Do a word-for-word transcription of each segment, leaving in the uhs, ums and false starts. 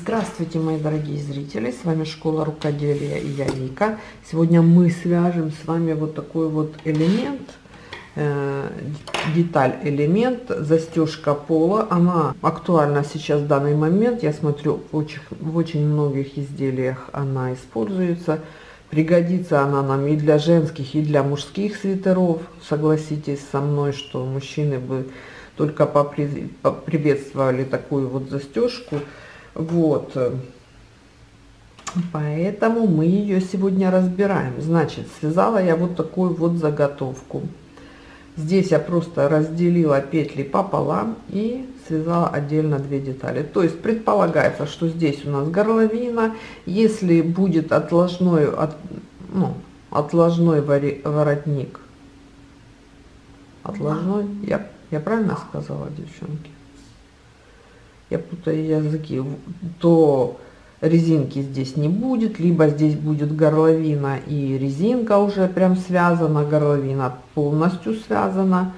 Здравствуйте, мои дорогие зрители! С вами Школа Рукоделия и я, Вика. Сегодня мы свяжем с вами вот такой вот элемент, э, деталь элемент, застежка пола. Она актуальна сейчас в данный момент. Я смотрю, в очень, в очень многих изделиях она используется. Пригодится она нам и для женских, и для мужских свитеров. Согласитесь со мной, что мужчины бы только попри... поприветствовали такую вот застежку. Вот, поэтому мы ее сегодня разбираем. Значит, связала я вот такую вот заготовку. Здесь я просто разделила петли пополам и связала отдельно две детали. То есть предполагается, что здесь у нас горловина. Если будет отложной, от, ну, отложной воротник, отложной, я, я правильно сказала, девчонки? Я путаю языки, то резинки здесь не будет, либо здесь будет горловина и резинка уже прям связана, горловина полностью связана,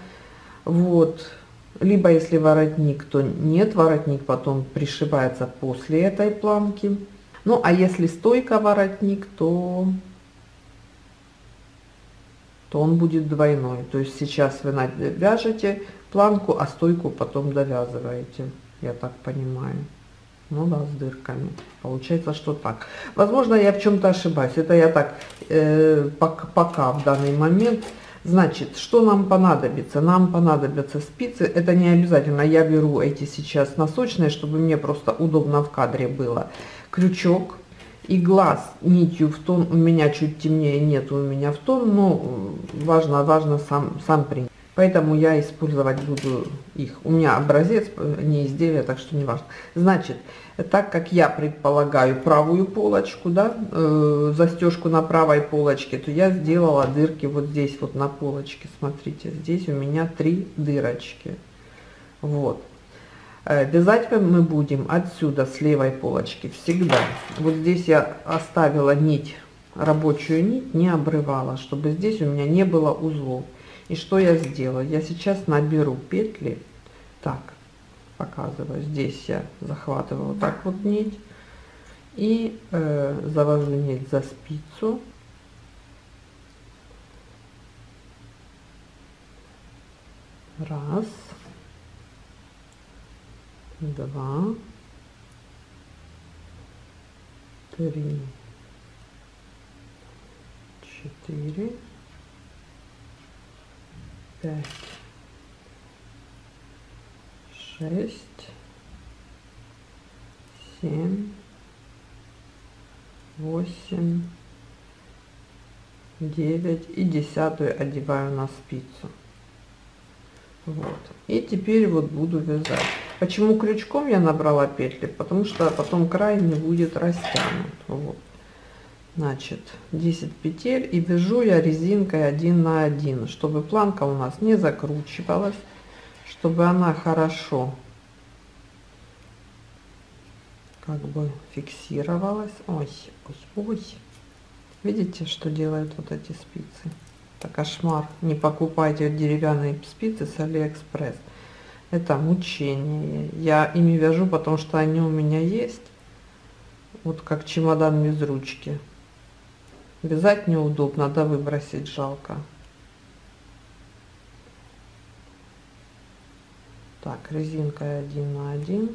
вот, либо если воротник, то нет, воротник потом пришивается после этой планки, ну а если стойка воротник, то, то он будет двойной, то есть сейчас вы вяжете планку, а стойку потом довязываете. Я так понимаю. Ну да, с дырками. Получается, что так. Возможно, я в чем-то ошибаюсь. Это я так э, пока, пока в данный момент. Значит, что нам понадобится? Нам понадобятся спицы. Это не обязательно. Я беру эти сейчас носочные, чтобы мне просто удобно в кадре было. Крючок, игла с нитью в тон. У меня чуть темнее, нет у меня в тон, но важно, важно сам, сам принцип. Поэтому я использовать буду их. У меня образец, не изделие, так что не важно. Значит, так как я предполагаю правую полочку, да, э, застежку на правой полочке, то я сделала дырки вот здесь вот на полочке. Смотрите, здесь у меня три дырочки. Вот. Вязать мы будем отсюда, с левой полочки, всегда. Вот здесь я оставила нить, рабочую нить, не обрывала, чтобы здесь у меня не было узлов. И что я сделаю? Я сейчас наберу петли, так, показываю, здесь я захватываю вот так вот нить и э, завожу нить за спицу. Раз, два, три, четыре. пять, шесть, семь, восемь, девять и десятую одеваю на спицу. Вот. И теперь вот буду вязать. Почему крючком я набрала петли? Потому что потом край не будет растянут. Вот. Значит, десять петель, и вяжу я резинкой один на один, чтобы планка у нас не закручивалась, чтобы она хорошо как бы фиксировалась. Ой, ой, ой. Видите, что делают вот эти спицы? Это кошмар. Не покупайте деревянные спицы с Алиэкспресс. Это мучение. Я ими вяжу, потому что они у меня есть. Вот как чемодан без ручки. Вязать неудобно, да выбросить жалко. Так, резинка один на один.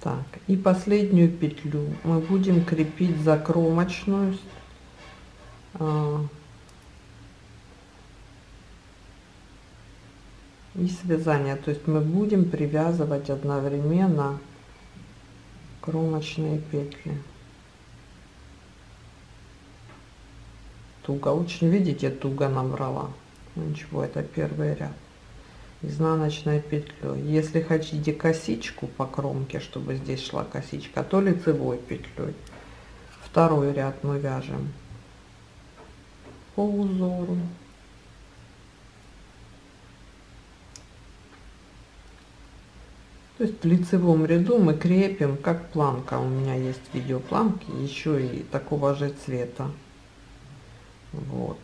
Так, и последнюю петлю мы будем крепить закромочную. И связание, то есть мы будем привязывать одновременно кромочные петли. Туго очень, видите, туго набрала. Ничего, это первый ряд. Изнаночной петлей. Если хотите косичку по кромке, чтобы здесь шла косичка, то лицевой петлей. Второй ряд мы вяжем по узору. То есть в лицевом ряду мы крепим, как планка. У меня есть видеопланки еще и такого же цвета. Вот.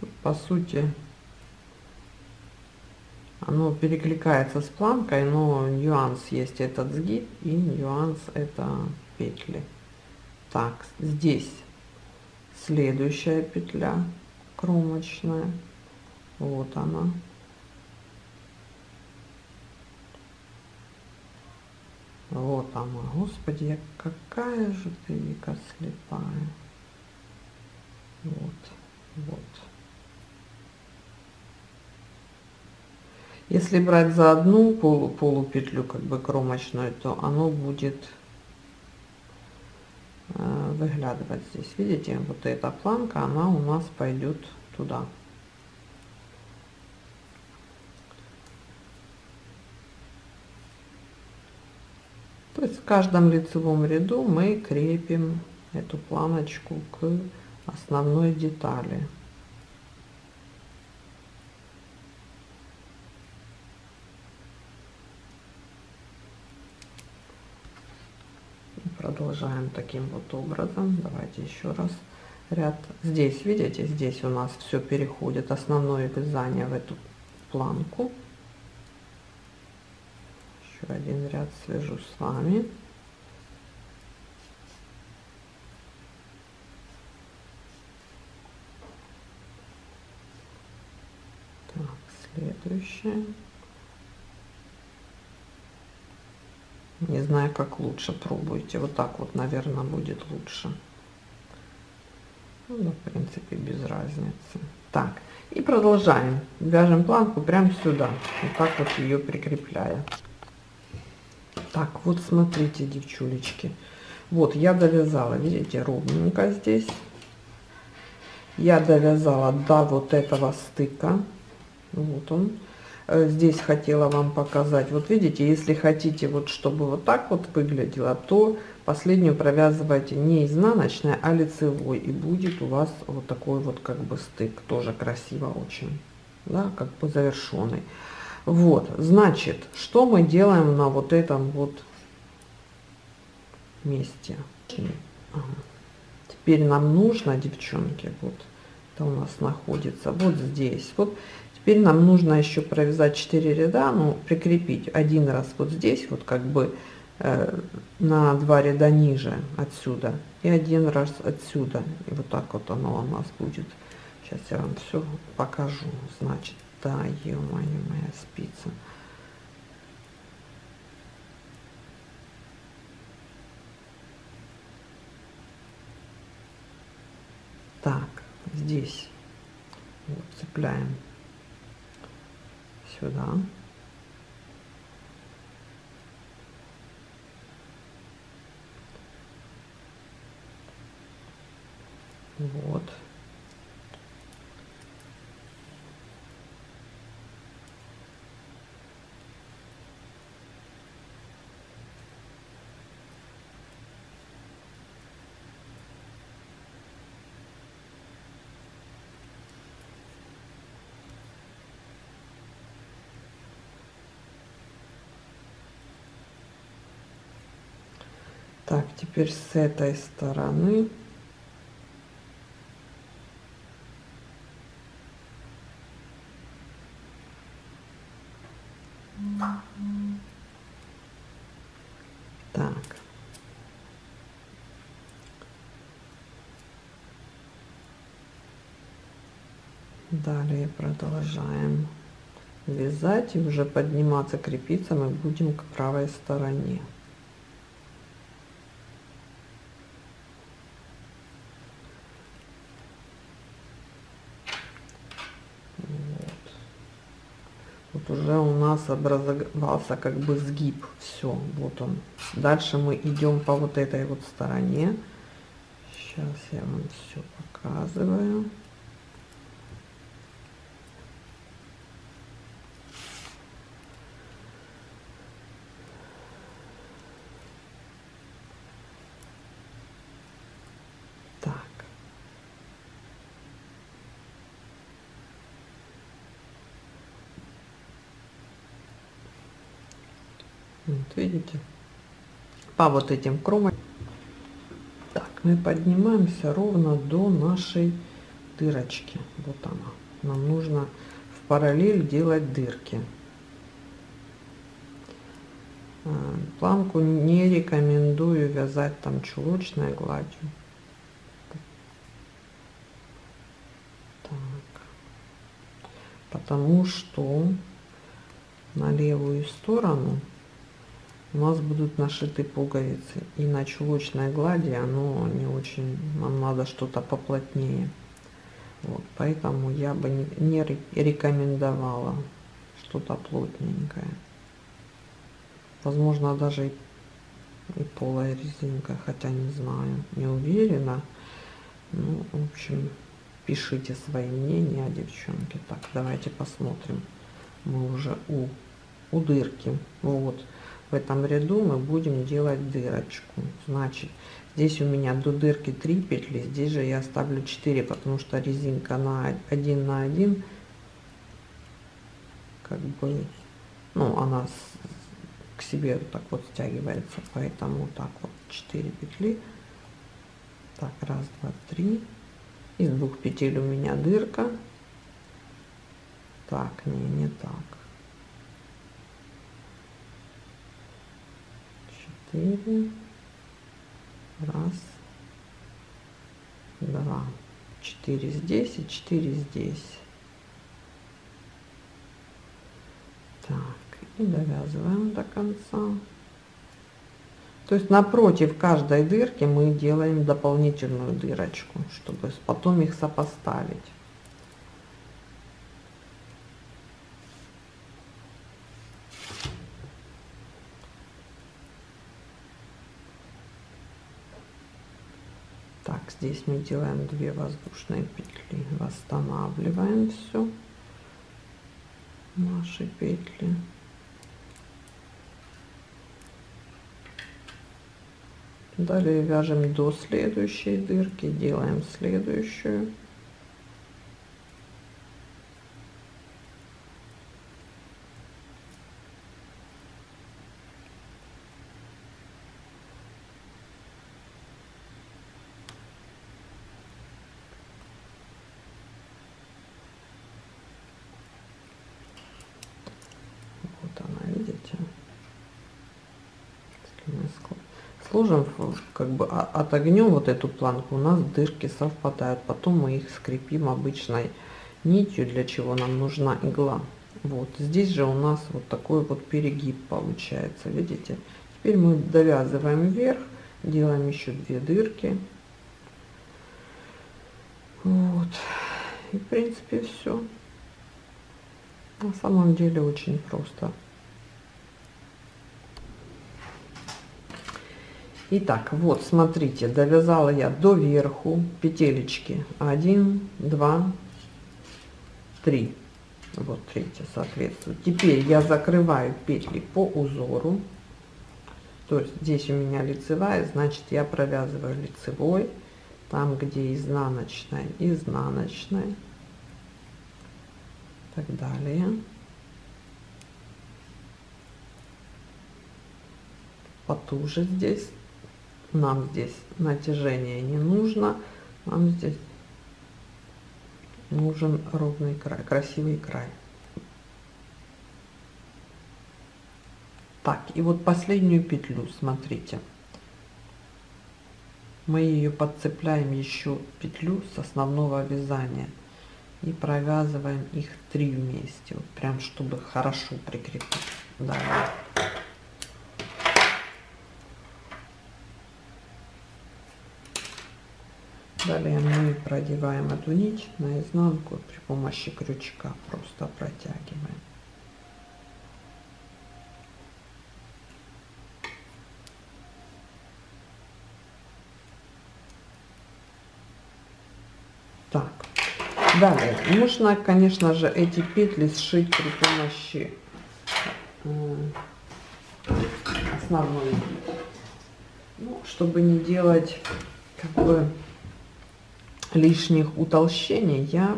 Тут, по сути, оно перекликается с планкой, но нюанс есть этот сгиб и нюанс это петли. Так, здесь следующая петля кромочная, вот она. Вот она, господи, я какая же ты, Вика, слепая. Вот, вот. Если брать за одну полу, полу петлю, как бы кромочную, то оно будет э, выглядывать здесь. Видите, вот эта планка, она у нас пойдет туда. То есть в каждом лицевом ряду мы крепим эту планочку к основной детали. Продолжаем таким вот образом. Давайте еще раз ряд. Здесь, видите, здесь у нас все переходит, основное вязание, в эту планку. Еще один ряд свяжу с вами. Так, следующее. Не знаю, как лучше, пробуйте. Вот так вот, наверное, будет лучше. Ну, в принципе, без разницы. Так, и продолжаем. Вяжем планку прямо сюда. Вот так вот ее прикрепляя. Так, вот смотрите, девчулечки. Вот, я довязала, видите, ровненько здесь. Я довязала до вот этого стыка. Вот он. Здесь хотела вам показать. Вот видите, если хотите, вот чтобы вот так вот выглядело, то последнюю провязывайте не изнаночной, а лицевой. И будет у вас вот такой вот как бы стык. Тоже красиво очень. Да, как бы завершенный. Вот, значит, что мы делаем на вот этом вот месте. Ага. Теперь нам нужно, девчонки, вот это у нас находится вот здесь. Вот. Теперь нам нужно еще провязать четыре ряда, ну, прикрепить один раз вот здесь, вот как бы э, на два ряда ниже отсюда, и один раз отсюда. И вот так вот оно у нас будет. Сейчас я вам все покажу. Значит, да, е-мое, моя спица. Так, здесь вот, цепляем сюда. Вот. Так, теперь с этой стороны. Так. Далее продолжаем вязать и уже подниматься, крепиться мы будем к правой стороне. Уже у нас образовался как бы сгиб. Все, вот он. Дальше мы идем по вот этой вот стороне. Сейчас я вам все показываю. Так. Вот видите, по вот этим кромочкам. Так, мы поднимаемся ровно до нашей дырочки. Вот она. Нам нужно в параллель делать дырки. Планку не рекомендую вязать там чулочной гладью. Так. Потому что на левую сторону у нас будут нашиты пуговицы, и на чулочной глади оно не очень, нам надо что-то поплотнее. Вот, поэтому я бы не, не рекомендовала что-то плотненькое. Возможно, даже и полая резинка, хотя не знаю, не уверена. Ну, в общем, пишите свои мнения, девчонки. Так, давайте посмотрим. Мы уже у, у дырки. Вот. В этом ряду мы будем делать дырочку. Значит, здесь у меня до дырки три петли, здесь же я оставлю четыре, потому что резинка на один на один, как бы, ну, она с, к себе вот так вот стягивается, поэтому так вот четыре петли. Так, раз, два, три. Из двух петель у меня дырка. Так, не, не так. четыре, раз, два, четыре здесь и четыре здесь. Так, и довязываем до конца. То есть напротив каждой дырки мы делаем дополнительную дырочку, чтобы потом их сопоставить. Здесь мы делаем две воздушные петли, восстанавливаем все наши петли. Далее вяжем до следующей дырки, делаем следующую. Сложим, как бы отогнем вот эту планку, у нас дырки совпадают, потом мы их скрепим обычной нитью, для чего нам нужна игла. Вот здесь же у нас вот такой вот перегиб получается, видите. Теперь мы довязываем вверх, делаем еще две дырки. Вот, и в принципе все. На самом деле очень просто. Итак, вот смотрите, довязала я до верху петелечки один, два, три. Вот третья соответствует. Теперь я закрываю петли по узору. То есть здесь у меня лицевая, значит я провязываю лицевой. Там, где изнаночная, изнаночная. Так далее. Потуже здесь. Нам здесь натяжение не нужно, нам здесь нужен ровный край, красивый край. Так, и вот последнюю петлю, смотрите, мы ее подцепляем еще петлю с основного вязания и провязываем их три вместе, вот прям чтобы хорошо прикрепить. Давай. Далее мы продеваем эту нить наизнанку при помощи крючка, просто протягиваем. Так, далее нужно, конечно же, эти петли сшить при помощи основной, ну, чтобы не делать как бы лишних утолщений, я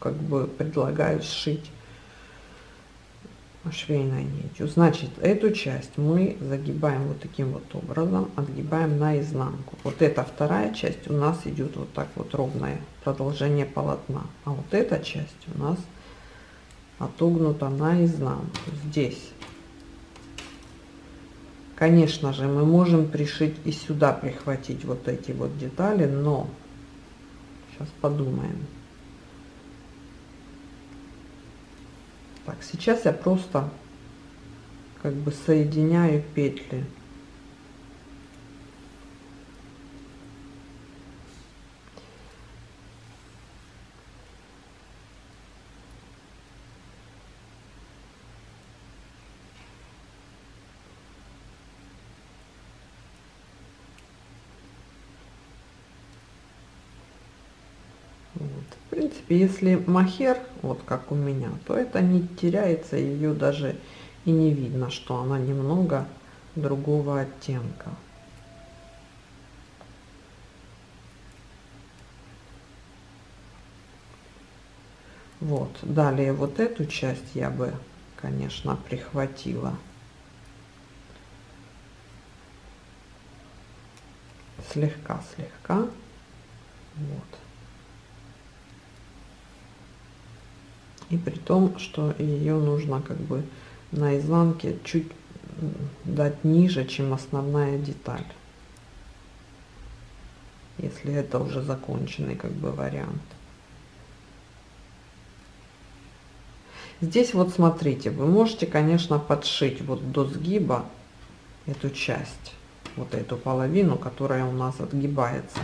как бы предлагаю сшить швейная нитью. Значит, эту часть мы загибаем вот таким вот образом, отгибаем наизнанку. Вот эта вторая часть у нас идет вот так вот, ровное продолжение полотна, а вот эта часть у нас отогнута наизнанку. Здесь, конечно же, мы можем пришить и сюда прихватить вот эти вот детали, но сейчас подумаем. Так, сейчас я просто как бы соединяю петли. Вот. В принципе, если мохер, вот как у меня, то это не теряется, ее даже и не видно, что она немного другого оттенка. Вот, далее вот эту часть я бы, конечно, прихватила слегка-слегка. Вот. И при том, что ее нужно как бы на изнанке чуть дать ниже, чем основная деталь. Если это уже законченный как бы вариант. Здесь вот смотрите, вы можете, конечно, подшить вот до сгиба эту часть, вот эту половину, которая у нас отгибается.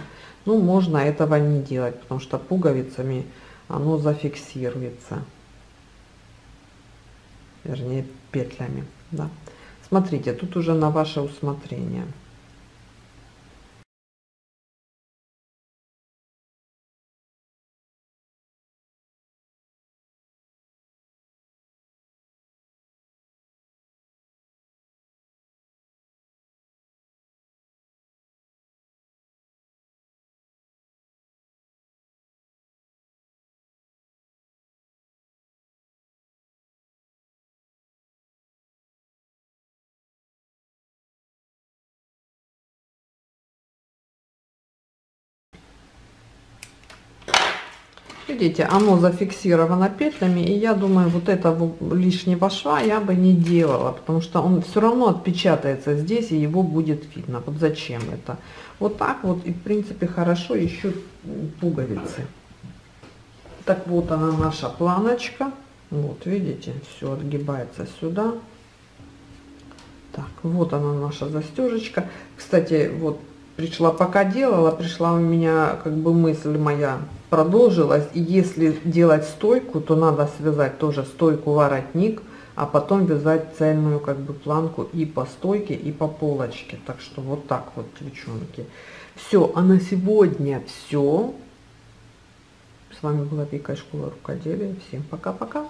Ну, можно этого не делать, потому что пуговицами оно зафиксируется. Вернее, петлями, да. Смотрите, тут уже на ваше усмотрение. Видите, оно зафиксировано петлями, и я думаю, вот этого лишнего шва я бы не делала, потому что он все равно отпечатается здесь, и его будет видно. Вот зачем это? Вот так вот, и в принципе хорошо еще пуговицы. Так, вот она наша планочка. Вот, видите, все отгибается сюда. Так, вот она наша застежечка. Кстати, вот пришла, пока делала, пришла у меня как бы мысль моя, продолжилась. И если делать стойку, то надо связать тоже стойку воротник, а потом вязать цельную как бы планку и по стойке, и по полочке. Так что вот так вот, девчонки. Все, а на сегодня все. С вами была Вика из школы рукоделия. Всем пока-пока.